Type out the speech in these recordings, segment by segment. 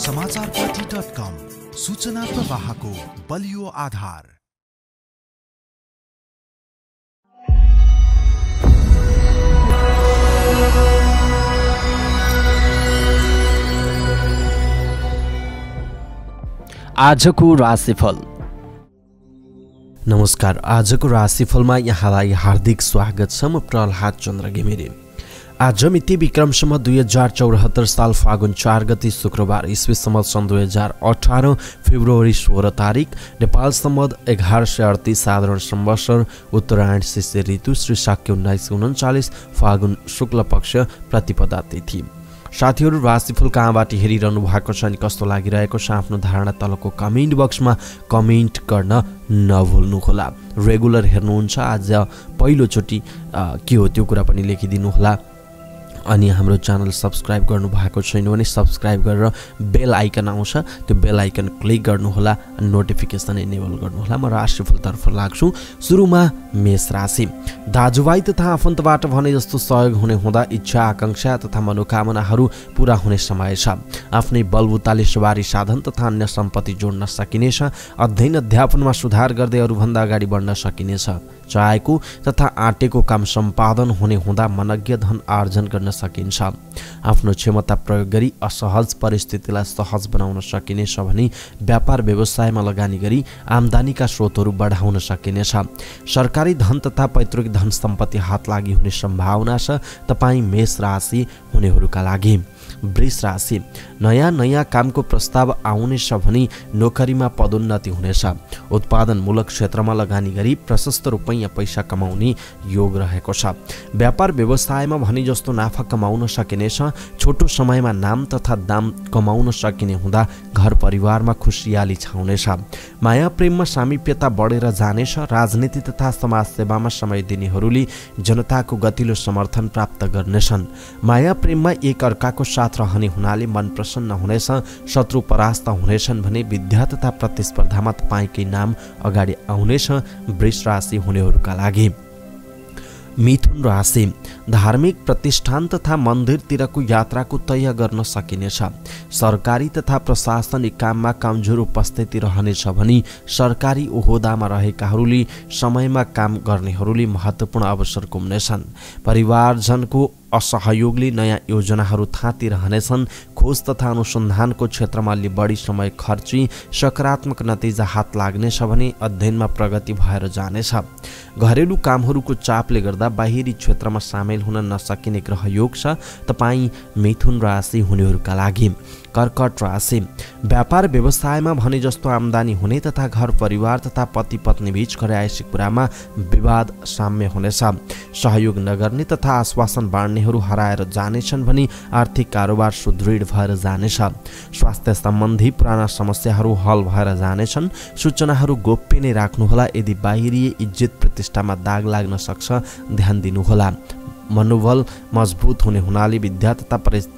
समाचार पार्टी.com सूचना प्रवाहको बलियो आधार। आजको राशिफल। नमस्कार, आजको राशिफलमा यहाँलाई हार्दिक स्वागत छ। म प्रल्हाद चन्द्र घिमिरे। आज मिति विक्रमसम्म 2074 साल फागुन 4 गते शुक्रबार, ईस्वी सम्वत सन् 2018 फेब्रुअरी 16 तारिक, नेपाल सम्वत 1138 साधारण संवत्सर, उत्तरायण शिष्य ऋतु, श्री शाक्य 1939, फागुन शुक्ल पक्ष, प्रतिपदा तिथि। साथीहरु, राशिफल कहाँबाट हेरिरहनु भएको छ अनि कस्तो लागिरहेको छ आफ्नो धारणा तलको कमेन्ट बक्समा कमेन्ट गर्न नभुल्नुहोला। रेगुलर हेर्नुहुन्छ आज पहिलोचोटि के हो त्यो कुरा पनि लेखिदिनुहोला। अनि हाम्रो च्यानल सब्स्क्राइब गर्नुभएको छैन भने सब्स्क्राइब गरेर बेल आइकन आउँछ, त्यो बेल आइकन क्लिक गर्नुहोला अनि नोटिफिकेसन इनेबल गर्नुहोला। म राशिफलतर्फ लाग्छु। सुरुमा मेष राशि। दाजुभाइ तथा आफन्तबाट भने जस्तो सहयोग हुने हुँदा इच्छा आकांक्षा तथा मनोकामनाहरू पूरा हुने समय छ। आफ्नै बलबुताले सवारी साधन तथा अन्य सम्पत्ति जोड्न सकिनेछ। अध्ययन अध्यापनमा सुधार गर्दै अरूभन्दा अगाडि बढ्न सकिनेछ। चाहेको तथा आँटेको काम सम्पादन हुने हुँदा मनज्ञ धन आर्जन गर्न सकिन्छ। आफ्नो क्षमता प्रयोग गरी असहज परिस्थितिलाई सहज बनाउन सकिनेछ भने व्यापार व्यवसायमा लगानी गरी आम्दानीका स्रोतहरू बढाउन सकिनेछ। सरकारी धन तथा पैतृक धन सम्पत्ति हात लागि हुने सम्भावना छ। तपाईँ मेष राशि हुनेहरूका लागि। वृष राशि। नयाँ कामको प्रस्ताव आउनेछ भने नोकरीमा पदोन्नति हुनेछ। उत्पादनमूलक क्षेत्रमा लगानी गरी प्रशस्त रुपैयाँ पैसा कमाउने योग रहेको छ। व्यापार व्यवसायमा भने जस्तो नाफा कमाउन सकिनेछ। छोटो समयमा नाम तथा दाम कमाउन सकिने हुँदा घर परिवारमा खुसियाली छाउनेछ। माया प्रेममा सामिप्यता बढेर जानेछ। राजनीति तथा समाजसेवामा समय दिनेहरूले जनताको गतिलो समर्थन प्राप्त गर्नेछन्। माया प्रेममा एक अर्काको साथ रहने हुनाले मन प्रसन्न हुनेछ। शत्रु परास्त हुनेछन् भने विद्या तथा प्रतिस्पर्धामा तपाईँकै नाम अगाडि आउनेछ। वृष राशि हुनेहरूका लागि। मिथुन राशि। धार्मिक प्रतिष्ठान तथा मन्दिरतिरको यात्राको तय गर्न सकिनेछ। सरकारी तथा प्रशासनिक काममा कमजोर उपस्थिति रहनेछ भने सरकारी ओहदामा रहेकाहरूले समयमा काम गर्नेहरूले महत्त्वपूर्ण अवसर गुम्नेछन्। परिवारजनको असहयोगले नयाँ योजनाहरू थाँतिरहनेछन्। खोज तथा अनुसन्धानको क्षेत्रमा अलि बढी समय खर्ची सकारात्मक नतिजा हात लाग्नेछ भने अध्ययनमा प्रगति भएर जानेछ। घरेलु कामहरूको चापले गर्दा बाहिरी क्षेत्रमा सामेल हुन नसकिने ग्रहयोग छ। तपाईँ मिथुन राशि हुनेहरूका लागि। कर्कट राशि। व्यापार व्यवसायमा भने जस्तो आम्दानी हुने तथा घर परिवार तथा पति पत्नी बीच खर्याएसी कुरामा विवाद साम्य हुनेछ। सहयोग नगर्ने तथा आश्वासन बाँड्नेहरू हराएर जानेछन् भने आर्थिक कारोबार सुदृढ भएर जानेछ। स्वास्थ्य सम्बन्धी पुराना समस्याहरू हल भएर जानेछन्। सूचनाहरू गोप्य नै राख्नुहोला। यदि बाहिरी इज्जत प्रतिष्ठामा दाग लाग्न सक्छ, ध्यान दिनुहोला। मनोबल मजबुत हुने हुनाले विद्या तथा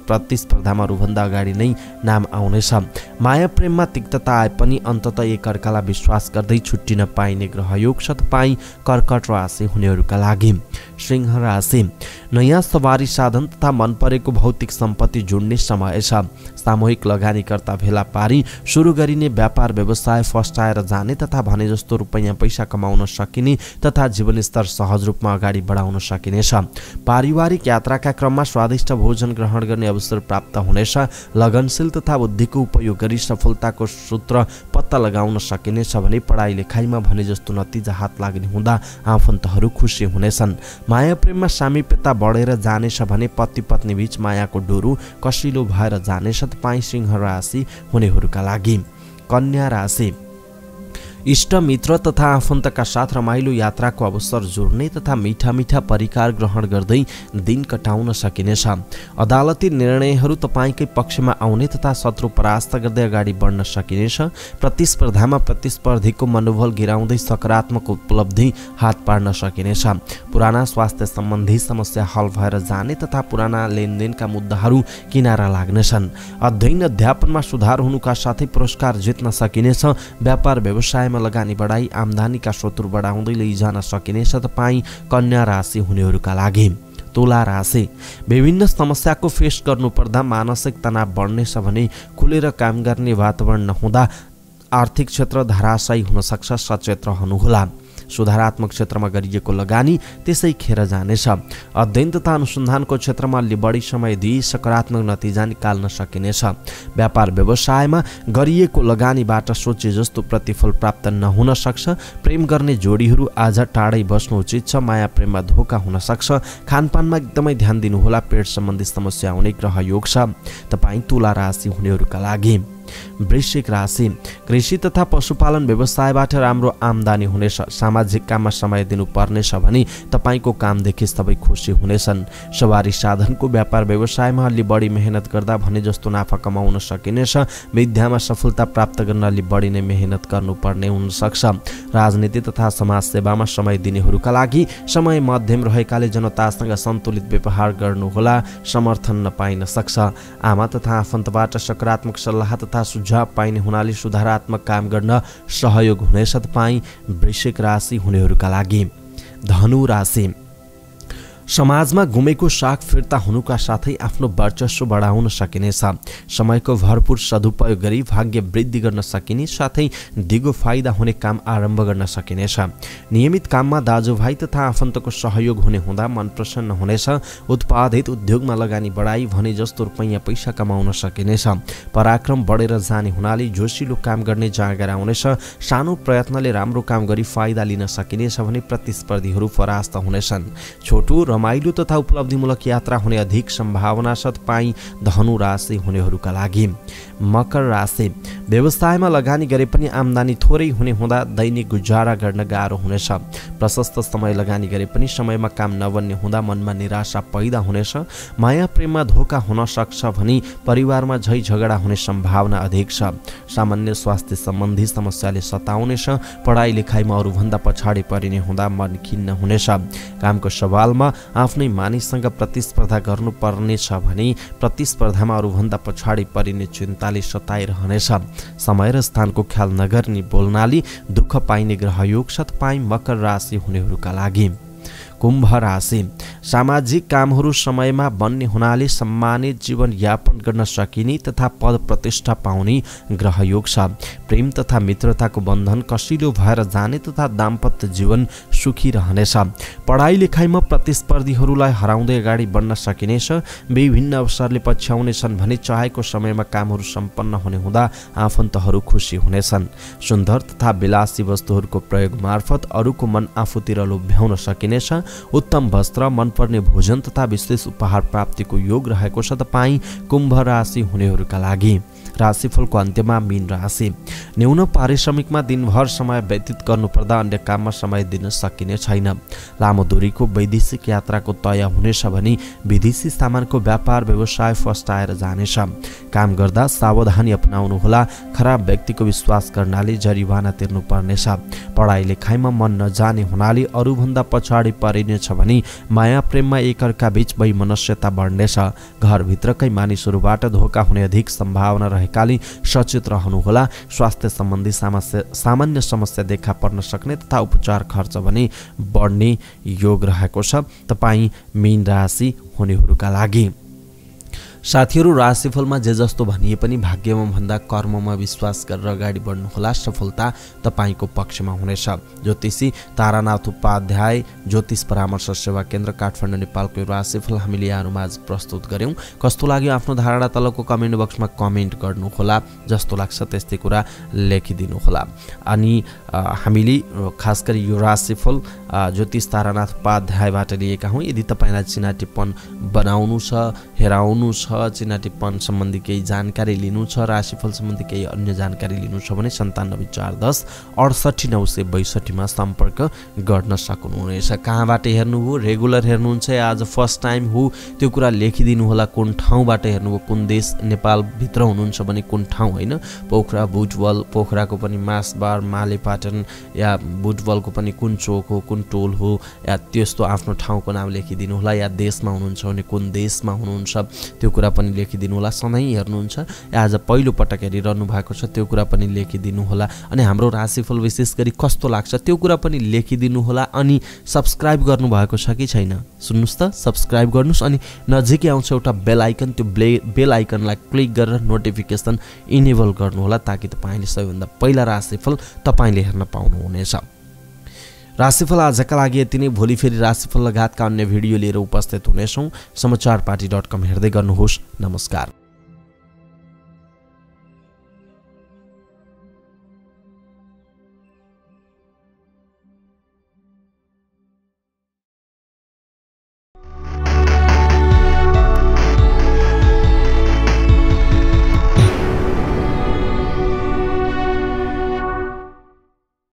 प्रतिस्पर्धामा अरूभन्दा अगाडि नै नाम आउनेछ। माया प्रेममा तिक्तता आए पनि अन्ततः एकअर्कालाई विश्वास गर्दै छुट्टिन पाइने ग्रहयोग छ। तपाईँ कर्कट राशि हुनेहरूका लागि। सिंह राशि। नयाँ सवारी साधन तथा मन परेको भौतिक सम्पत्ति जोड्ने समय छ। सामूहिक लगानीकर्ता भेला पारी सुरु गरिने व्यापार व्यवसाय फस्टाएर जाने तथा भने जस्तो रुपैयाँ पैसा कमाउन सकिने तथा जीवनस्तर सहज रूपमा अगाडि बढाउन सकिनेछ। पारिवारिक यात्राका क्रममा स्वादिष्ट भोजन ग्रहण गर्ने अवसर प्राप्त हुनेछ। लगनशील तथा बुद्धिको उपयोग गरी सफलताको सूत्र पत्ता लगाउन सकिनेछ भने पढाइ लेखाइमा भने जस्तो नतिजा हात लाग्ने हुँदा आफन्तहरू खुसी हुनेछन्। माया प्रेममा सामिप्यता बढेर जानेछ भने पति पत्नी बीच मायाको डोरु कसिलो भएर जानेछ। तपाईँ सिंह राशि हुनेहरूका लागि। कन्या राशि। इष्ट मित्र तथा आफन्तका साथ रमाइलो यात्राको अवसर जोड्ने तथा मीठा मीठा परिकार ग्रहण गर्दै दिन कटाउन सकिनेछ। अदालती निर्णयहरू तपाईँकै पक्षमा आउने तथा शत्रु परास्त गर्दै अगाडि बढ्न सकिनेछ। प्रतिस्पर्धामा प्रतिस्पर्धीको मनोबल गिराउँदै सकारात्मक उपलब्धि हात पार्न सकिनेछ। पुराना स्वास्थ्य सम्बन्धी समस्या हल भएर जाने तथा पुराना लेनदेनका मुद्दाहरू किनारा लाग्नेछन्। अध्ययन अध्यापनमा सुधार हुनुका साथै पुरस्कार जित्न सकिनेछ। व्यापार व्यवसाय लगानी बढाई आम्दानीका स्रोतहरू बढाउँदै लैजान सकिनेछ। तपाईँ कन्या राशि हुनेहरूका लागि। तुला राशि विभिन्न समस्या को फेस गर्नुपर्दा मानसिक तनाव बढ्नेछ भने खुलेर काम गर्ने वातावरण नहुँदा आर्थिक क्षेत्र धराशायी हुन सक्छ। सचेत रहनुहोला। सुधारात्मक क्षेत्रमा गरिएको लगानी त्यसै खेर जानेछ। अध्ययन तथा अनुसन्धानको क्षेत्रमा बढी समय दिई सकारात्मक नतिजा निकाल्न सकिनेछ। व्यापार व्यवसायमा गरिएको लगानीबाट सोचे जस्तो प्रतिफल प्राप्त नहुन सक्छ। प्रेम गर्ने जोडीहरू आज टाढै बस्नु उचित छ। माया प्रेममा धोका हुन सक्छ। खानपानमा एकदमै ध्यान दिनुहोला। पेट सम्बन्धी समस्या हुने ग्रह योग छ। तपाईँ तुला राशि हुनेहरूका लागि। वृश्चिक राशि कृषि तथा पशुपालन व्यवसायबाट राम्रो आमदानी हुनेछ। सामाजिक काममा समय दिनुपर्नेछ भने तपाईको कामदेखि सबै खुसी हुनेछन्। सवारी साधनको व्यापार व्यवसायमा अलि बढी मेहनत गर्दा भने जस्तो नाफा कमाउन सकिनेछ। विद्यामा सफलता प्राप्त गर्न अलि बढी नै मेहनत गर्नुपर्ने हुन सक्छ। राजनीति तथा समाज सेवामा समय दिनेहरूका लागि समय मध्यम रहेकाले जनतासँग सन्तुलित व्यवहार गर्नुहोला। समर्थन नपाइन सक्छ। आमा तथा आफन्तबाट सकारात्मक सल्लाह तथा सुझाव पाइने हुनाले सुधारात्मक काम गर्न सहयोग हुनेछ। तपाईँ वृश्चिक राशि हुनेहरूका लागि। धनु राशि समाजमा गुमेको साख फिर्ता हुनुका साथै आफ्नो वर्चस्व बढाउन सकिनेछ। समयको भरपूर सदुपयोग गरी भाग्य वृद्धि गर्न सकिने साथै दिगो फाइदा हुने काम आरम्भ गर्न सकिनेछ। नियमित काममा दाजुभाइ तथा आफन्तको सहयोग हुने हुँदा मन प्रसन्न हुनेछ। उत्पादित उद्योगमा लगानी बढाई भने जस्तो रुपैयाँ पैसा कमाउन सकिनेछ। पराक्रम बढेर जाने हुनाले जोसिलो काम गर्ने जाँगर आउनेछ। सानो प्रयत्नले राम्रो काम गरी फाइदा लिन सकिनेछ भने प्रतिस्पर्धीहरू परास्त हुनेछन्। छोटो रमाइलो तथा उपलब्धिमूलक यात्रा हुने अधिक सम्भावना छ। तपाईँ धनु राशि हुनेहरूका लागि। मकर राशि व्यवसायमा लगानी गरे पनि आम्दानी थोरै हुने हुँदा दैनिक गुजारा गर्न गाह्रो हुनेछ। प्रशस्त समय लगानी गरे पनि समयमा काम नबन्ने हुँदा मनमा निराशा पैदा हुनेछ। माया प्रेममा धोका हुन सक्छ भने परिवारमा झै झगडा हुने सम्भावना अधिक छ। सामान्य स्वास्थ्य सम्बन्धी समस्याले सताउनेछ। पढाइ लेखाइमा अरूभन्दा पछाडि परिने हुँदा मन खिन्न हुनेछ। कामको सवालमा आफ्नै मानिससँग प्रतिस्पर्धा गर्नुपर्नेछ भने प्रतिस्पर्धामा अरूभन्दा पछाडि परिने चिन्ताले सताइरहनेछ। समय र स्थानको ख्याल नगर्ने बोल्नाले दुःख पाइने ग्रहयोग छ। तपाईँ मकर राशि हुनेहरूका लागि। कुम्भ राशि सामाजिक कामहरू समयमा बन्ने हुनाले सम्मानित जीवनयापन गर्न सकिने तथा पद प्रतिष्ठा पाउने ग्रहयोग छ। प्रेम तथा मित्रताको बन्धन कसिलो भएर जाने तथा दाम्पत्य जीवन सुखी रहनेछ। पढाइ लेखाइमा प्रतिस्पर्धीहरूलाई हराउँदै अगाडि बढ्न सकिनेछ। विभिन्न अवसरले पछ्याउनेछन् भने चाहेको समयमा कामहरू सम्पन्न हुने हुँदा आफन्तहरू खुसी हुनेछन्। सुन्दर तथा विलासी वस्तुहरूको प्रयोग मार्फत अरूको मन आफूतिर लोभ्याउन सकिनेछ। उत्तम वस्त्र मनपर्ने भोजन तथा विशेष उपहार प्राप्तिको योग रहेको छ। तपाईँ कुम्भ राशि हुनेहरूका लागि। राशिफलको अन्त्यमा मीन राशि न्यून पारिश्रमिकमा दिनभर समय व्यतीत गर्नुपर्दा अन्य काममा समय दिन सकिने छैन। लामो दूरीको वैदेशिक यात्राको तय हुनेछ भने विदेशी सामानको व्यापार व्यवसाय फस्टाएर जानेछ। काम गर्दा सावधानी अपनाउनुहोला। खराब व्यक्तिको विश्वास गर्नाले जरिवाना तिर्नुपर्नेछ। पढाइ लेखाइमा मन नजाने हुनाले अरूभन्दा पछाडि परिनेछ भने माया प्रेममा एकअर्का बीच वैमनस्यता बढ्नेछ। घरभित्रकै मानिसहरूबाट धोका हुने अधिक सम्भावना रहेकाले सचेत रहनुहोला। स्वास्थ्य सम्बन्धी सामान्य समस्या देखा पर्न सक्ने तथा उपचार खर्च भने बढ्ने योग रहेको छ। तपाईँ मीन राशि हुनेहरूका लागि। साथीहरू, राशिफलमा जे जस्तो भनिए पनि भाग्यमा भन्दा कर्ममा विश्वास गरेर अगाडि बढ्नुहोला। सफलता तपाईँको पक्षमा हुनेछ। ज्योतिषी तारानाथ उपाध्याय, ज्योतिष परामर्श सेवा केन्द्र, काठमाडौँ, नेपालको यो राशिफल हामीले यहाँहरूमा आज प्रस्तुत गऱ्यौँ। कस्तो लाग्यो आफ्नो धारणा तलको कमेन्ट बक्समा कमेन्ट गर्नुहोला। जस्तो लाग्छ त्यस्तै कुरा लेखिदिनुहोला। अनि हामीले खास गरी यो राशिफल ज्योतिष तारानाथ उपाध्यायबाट लिएका हौँ। यदि तपाईँलाई चिनाटिप्पण बनाउनु छ, हेराउनु छ, चिनाटिप्पण सम्बन्धी केही जानकारी लिनु छ, राशिफल सम्बन्धी केही अन्य जानकारी लिनु छ भने 974010689662मा सम्पर्क गर्न सक्नुहुनेछ। कहाँबाट हेर्नुभयो, रेगुलर हेर्नुहुन्छ, आज फर्स्ट टाइम हो, त्यो कुरा लेखिदिनुहोला। कुन ठाउँबाट हेर्नुभयो, कुन देश नेपालभित्र हुनुहुन्छ भने कुन ठाउँ होइन। पोखरा, बुटवल, पोखराको पनि मासबार, मालेपाटन या बुटवलको पनि कुन चोक हो, कुन टोल हो, या त्यस्तो आफ्नो ठाउँको नाम लेखिदिनुहोला। या देशमा हुनुहुन्छ भने कुन देशमा हुनुहुन्छ, हुनुहुन्छ त्यो कुरा पनि लेखिदिनु होला। समय हेर्नुहुन्छ आज पहिलो पटक हेरिरहनु भएको छ त्यो कुरा पनि लेखिदिनु होला। अनि हाम्रो राशिफल विशेष गरी कस्तो लाग्छ त्यो कुरा पनि लेखिदिनु होला। अनि सब्स्क्राइब गर्नु भएको छ कि छैन सुन्नुस् त, सब्स्क्राइब गर्नुस्। अनि नजिकै आउँछ एउटा बेल आइकन, त्यो बेल आइकनलाई क्लिक गरेर नोटिफिकेसन इनेबल गर्नु होला ताकि तपाईले सबैभन्दा पहिला राशिफल तपाईले हेर्न पाउनुहुनेछ। राशिफल आजका लागि यति नै, भोलि फेरि राशिफल लगायतका अन्य भिडियो लिएर उपस्थित हुनेछौँ। समाचार पार्टी.com हेर्दै गर्नुहोस्। नमस्कार।